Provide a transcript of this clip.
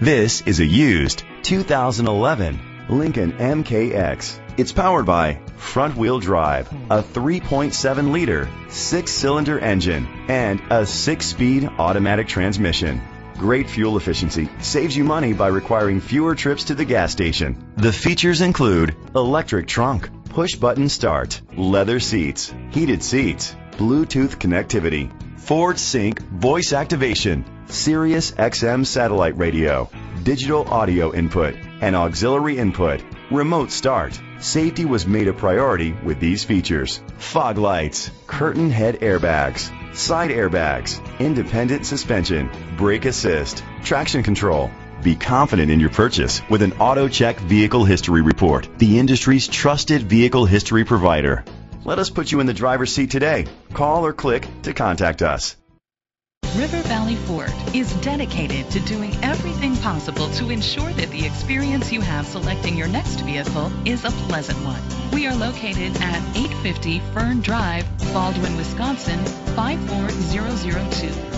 This is a used 2011 Lincoln MKX. It's powered by front-wheel drive, a 3.7-liter, 6-cylinder engine, and a 6-speed automatic transmission. Great fuel efficiency saves you money by requiring fewer trips to the gas station. The features include electric trunk, push-button start, leather seats, heated seats, Bluetooth connectivity, Ford Sync voice activation, Sirius XM satellite radio, digital audio input, and auxiliary input, remote start. Safety was made a priority with these features: fog lights, curtain head airbags, side airbags, independent suspension, brake assist, traction control. Be confident in your purchase with an AutoCheck Vehicle History Report, the industry's trusted vehicle history provider. Let us put you in the driver's seat today. Call or click to contact us. River Valley Ford is dedicated to doing everything possible to ensure that the experience you have selecting your next vehicle is a pleasant one. We are located at 850 Fern Drive, Baldwin, Wisconsin, 54002.